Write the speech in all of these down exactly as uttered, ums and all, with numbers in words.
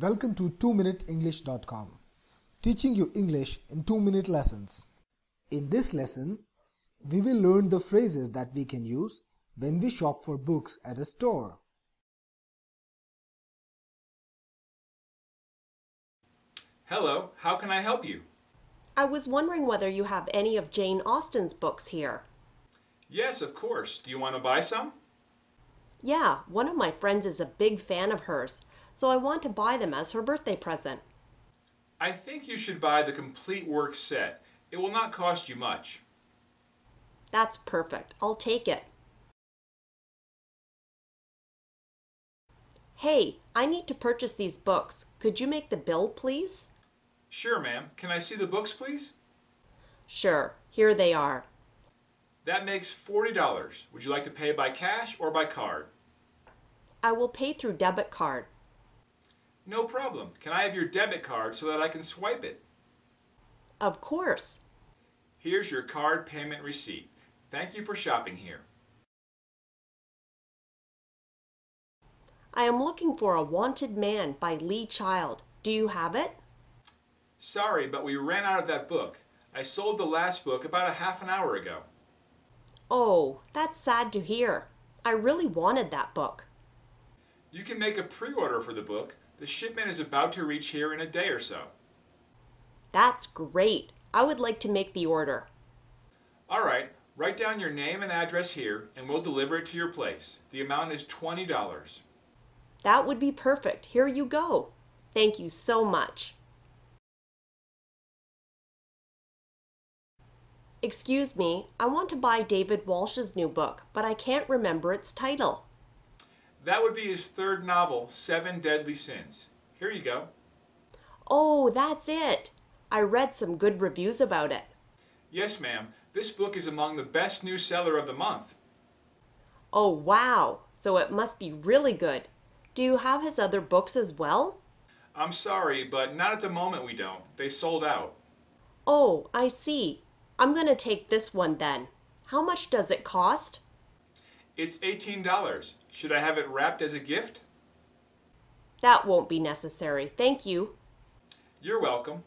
Welcome to two minute english dot com, teaching you English in two minute lessons. In this lesson, we will learn the phrases that we can use when we shop for books at a store. Hello, how can I help you? I was wondering whether you have any of Jane Austen's books here. Yes, of course. Do you want to buy some? Yeah, one of my friends is a big fan of hers, so I want to buy them as her birthday present. I think you should buy the complete work set. It will not cost you much. That's perfect. I'll take it. Hey, I need to purchase these books. Could you make the bill, please? Sure, ma'am. Can I see the books, please? Sure. Here they are. That makes forty dollars. Would you like to pay by cash or by card? I will pay through debit card. No problem. Can I have your debit card so that I can swipe it? Of course. Here's your card payment receipt. Thank you for shopping here. I am looking for A Wanted Man by Lee Child. Do you have it? Sorry, but we ran out of that book. I sold the last book about a half an hour ago. Oh, that's sad to hear. I really wanted that book. You can make a pre-order for the book. The shipment is about to reach here in a day or so. That's great. I would like to make the order. All right, write down your name and address here, and we'll deliver it to your place. The amount is twenty dollars. That would be perfect. Here you go. Thank you so much. Excuse me, I want to buy David Walsh's new book, but I can't remember its title. That would be his third novel, Seven Deadly Sins. Here you go. Oh, that's it. I read some good reviews about it. Yes, ma'am. This book is among the best new seller of the month. Oh, wow. So it must be really good. Do you have his other books as well? I'm sorry, but not at the moment we don't. They sold out. Oh, I see. I'm going to take this one then. How much does it cost? It's eighteen dollars. Should I have it wrapped as a gift? That won't be necessary. Thank you. You're welcome.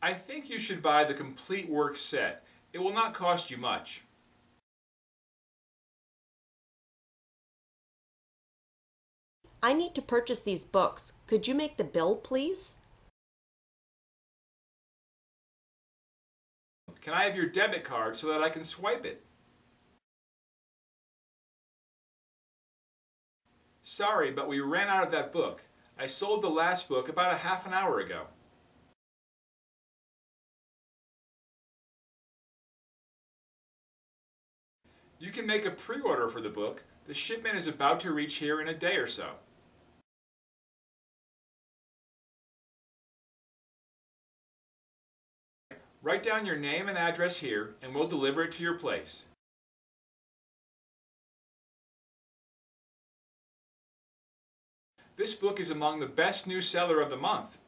I think you should buy the complete work set. It will not cost you much. I need to purchase these books. Could you make the bill, please? Can I have your debit card so that I can swipe it? Sorry, but we ran out of that book. I sold the last book about a half an hour ago. You can make a pre-order for the book. The shipment is about to reach here in a day or so. Write down your name and address here, and we'll deliver it to your place. This book is among the best new seller of the month.